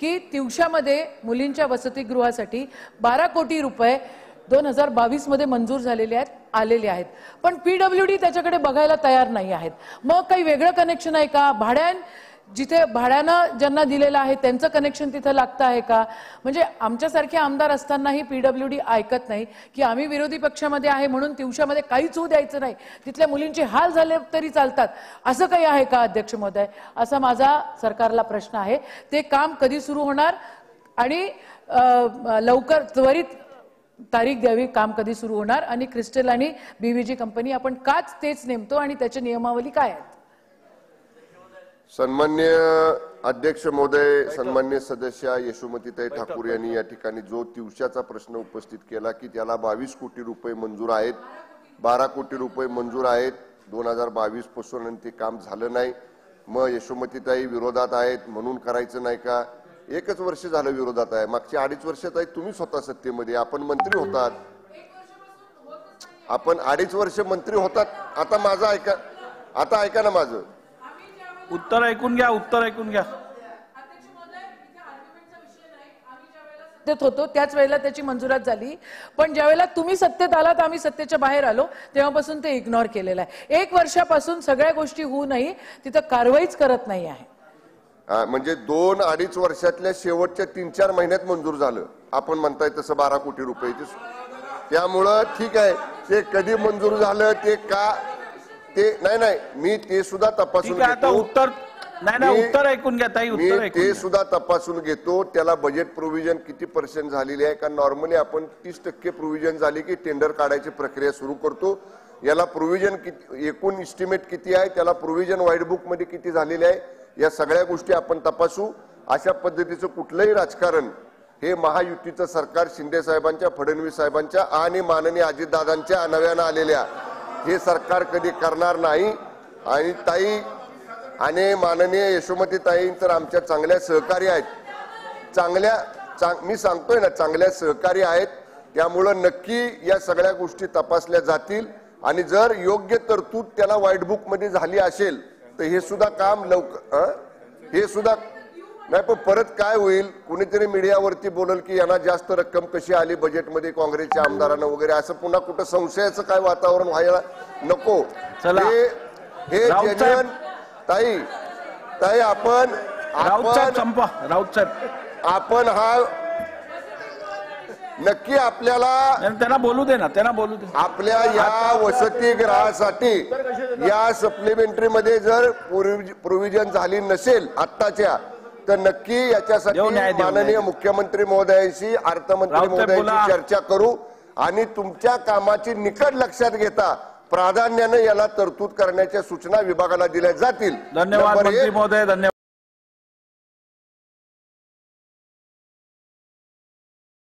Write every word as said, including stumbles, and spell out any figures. की तिवशामध्ये मुलींच्या वसतिगृहासाठी बारा कोटी रुपये दोन हजार बावीस मध्ये मंजूर झालेले आहेत, आलेले आहेत, पण पीडब्ल्यूडी त्याच्याकडे बघायला तयार नाही आहेत। मग काही वेगळं कनेक्शन आहे का? भाड्यान जिथे भाड्यानं ज्यांना दिलेलं आहे त्यांचं कनेक्शन तिथे लागतं आहे का? म्हणजे आमच्यासारखे आमदार असतानाही पीडब्ल्यूडी ऐकत नाही की आम्ही विरोधी पक्षामध्ये आहे म्हणून तिवशामध्ये काहीच होऊ द्यायचं नाही, तिथल्या मुलींचे हाल झाले तरी चालतात, असं काही आहे का अध्यक्ष महोदय? असा माझा सरकारला प्रश्न आहे। ते काम कधी सुरू होणार आणि लवकर त्वरित तारीख द्यावी, काम कधी सुरू होणार आणि क्रिस्टल आणि बीव्हीजी कंपनी आपण काच तेच नेमतो आणि त्याचे नियमावली काय आहेत? सन्मान्य अध्यक्ष महोदय, सन्मान्य सदस्य यशोमतीताई ठाकूर यांनी या ठिकाणी जो तिवशाचा प्रश्न उपस्थित केला की त्याला बावीस कोटी रुपये मंजूर आहेत, बारा कोटी रुपये मंजूर आहेत दोन हजार बावीस पासून, ते काम झालं नाही। मग यशोमतीताई विरोधात आहेत म्हणून करायचं नाही का? एकच वर्ष झालं विरोधात आहे, मागच्या अडीच वर्षात आहे, तुम्ही स्वतः सत्तेमध्ये, आपण मंत्री होतात, आपण अडीच वर्ष मंत्री होतात। आता माझं ऐका, आता ऐका ना माझं उत्तर ऐकून घ्या, उत्तर ऐकून घ्या। होतो त्याच वेळेला त्याची मंजुरात झाली, पण ज्यावेळेला तुम्ही सत्तेत आलात आम्ही सत्तेच्या बाहेर आलो तेव्हापासून ते इग्नोर केलेलं आहे। एक वर्षापासून सगळ्या गोष्टी होऊ नाही तिथं कारवाईच करत नाही आहे। म्हणजे दोन अडीच वर्षातल्या शेवटच्या तीन चार महिन्यात मंजूर झालं, आपण म्हणताय तसं बारा कोटी रुपये, त्यामुळं ठीक आहे। ते कधी मंजूर झालं ते का नाही नाही मी ते सुद्धा तपासून घेतो। उत्तर नाही नाही उत्तर ऐकून घ्या ताई, उत्तर ऐकून ते सुद्धा तपासून घेतो। त्याला बजेट प्रोव्हिजन किती पर्सेंट झालेली आहे का? नॉर्मली आपण तीस टक्के प्रोव्हिजन झाली की टेंडर काढायची प्रक्रिया सुरू करतो। याला प्रोव्हिजन किती, एकूण इस्टिमेट किती आहे, त्याला प्रोव्हिजन व्हाईट बुक मध्ये किती झालेले आहे, या सगळ्या गोष्टी आपण तपासू। अशा पद्धतीचं कुठलंही राजकारण हे महायुतीचं सरकार, शिंदे साहेबांच्या, फडणवीस साहेबांच्या आणि माननीय अजितदादांच्या नव्यानं आलेल्या हे सरकार कधी करणार नाही। आणि ताई आणि माननीय यशोमती ताई तर आमच्या चांगल्या सहकारी आहेत, चांगल्या चांग मी सांगतोय ना चांगल्या सहकारी आहेत, त्यामुळे नक्की या सगळ्या गोष्टी तपासल्या जातील आणि जर योग्य तरतूद त्याला व्हाईट बुक मध्ये झाली असेल तर हे सुद्धा काम लवकर, हे सुद्धा नाही। पण परत काय होईल, कुणीतरी मीडियावरती बोलल की यांना जास्त रक्कम कशी आली बजेटमध्ये काँग्रेसच्या आमदारांना वगैरे, असं पुन्हा कुठं संशयाचं काय वातावरण व्हायला नको। हे हे जेन्युइन ताई ताई आपण आपण हा नक्की आपल्याला त्यांना बोलू दे ना, त्यांना बोलू दे। आपल्या या वसतिगृहासाठी या सप्लिमेंटरी मध्ये जर प्रोव्हिजन झाली नसेल आत्ताच्या तर नक्की याच्यासाठी माननीय मुख्यमंत्री महोदयांशी, अर्थमंत्री महोदयांशी चर्चा करू आणि तुमच्या कामाची निकड लक्षात घेता प्राधान्याने याला तरतूद करण्याच्या सूचना विभागाला दिल्या जातील। धन्यवाद मंत्री महोदय, धन्यवाद।